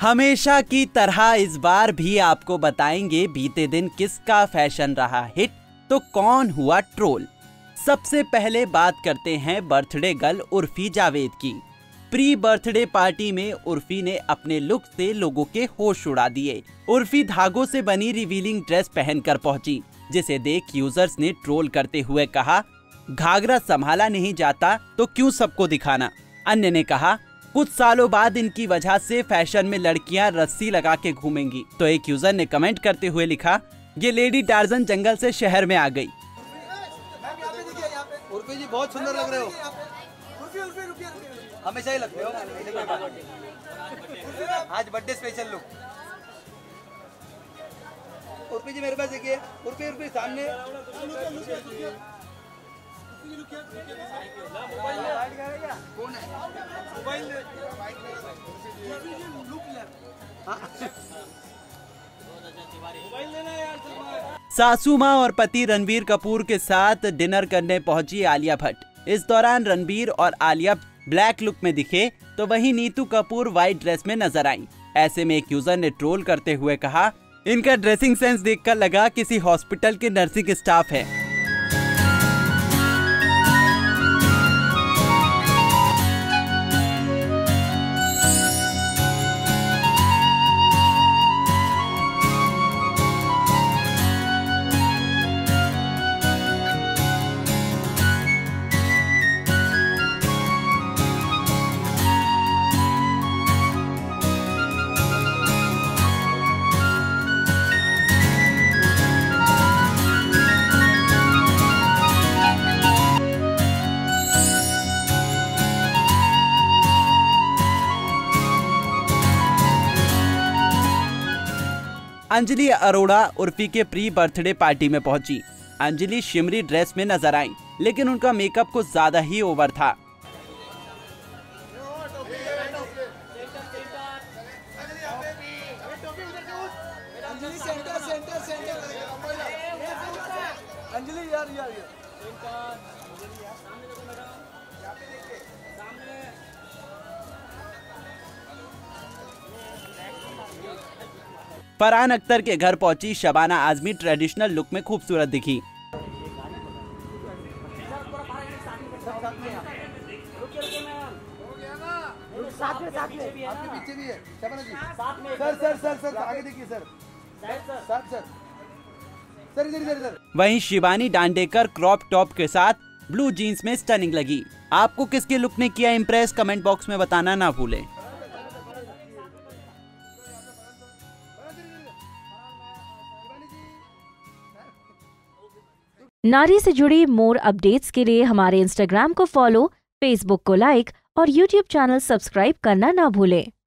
हमेशा की तरह इस बार भी आपको बताएंगे बीते दिन किसका फैशन रहा हिट तो कौन हुआ ट्रोल। सबसे पहले बात करते हैं बर्थडे गर्ल उर्फी जावेद की। प्री बर्थडे पार्टी में उर्फी ने अपने लुक से लोगों के होश उड़ा दिए। उर्फी धागों से बनी रिवीलिंग ड्रेस पहनकर पहुंची, जिसे देख यूजर्स ने ट्रोल करते हुए कहा, घाघरा संभाला नहीं जाता तो क्यों सबको दिखाना। अन्य ने कहा, कुछ सालों बाद इनकी वजह से फैशन में लड़कियां रस्सी लगा के घूमेंगी। तो एक यूजर ने कमेंट करते हुए लिखा, ये लेडी टार्जन जंगल से शहर में आ गई। उर्फी जी बहुत सुंदर लग रहे हो। हमेशा ही लगते हो। आज birthday special look. Urfi ji मेरे पास देखिए। उर्फी उर्फी सामने। कौन है? मोबाइल लेना यार। सासू माँ और पति रणबीर कपूर के साथ डिनर करने पहुंची आलिया भट्ट। इस दौरान रणबीर और आलिया ब्लैक लुक में दिखे, तो वहीं नीतू कपूर व्हाइट ड्रेस में नजर आई। ऐसे में एक यूजर ने ट्रोल करते हुए कहा, इनका ड्रेसिंग सेंस देखकर लगा किसी हॉस्पिटल के नर्सिंग स्टाफ है। अंजलि अरोड़ा उर्फी के प्री बर्थडे पार्टी में पहुंची। अंजलि शिमरी ड्रेस में नजर आई, लेकिन उनका मेकअप कुछ ज्यादा ही ओवर था। फरहान अख्तर के घर पहुंची शबाना आजमी ट्रेडिशनल लुक में खूबसूरत दिखी। वहीं शिवानी डांडेकर क्रॉप टॉप के साथ ब्लू जीन्स में स्टनिंग लगी। आपको किसके लुक ने किया इम्प्रेस, कमेंट बॉक्स में बताना ना भूलें। नारी से जुड़ी मोर अपडेट्स के लिए हमारे इंस्टाग्राम को फॉलो, फेसबुक को लाइक और यूट्यूब चैनल सब्सक्राइब करना ना भूलें।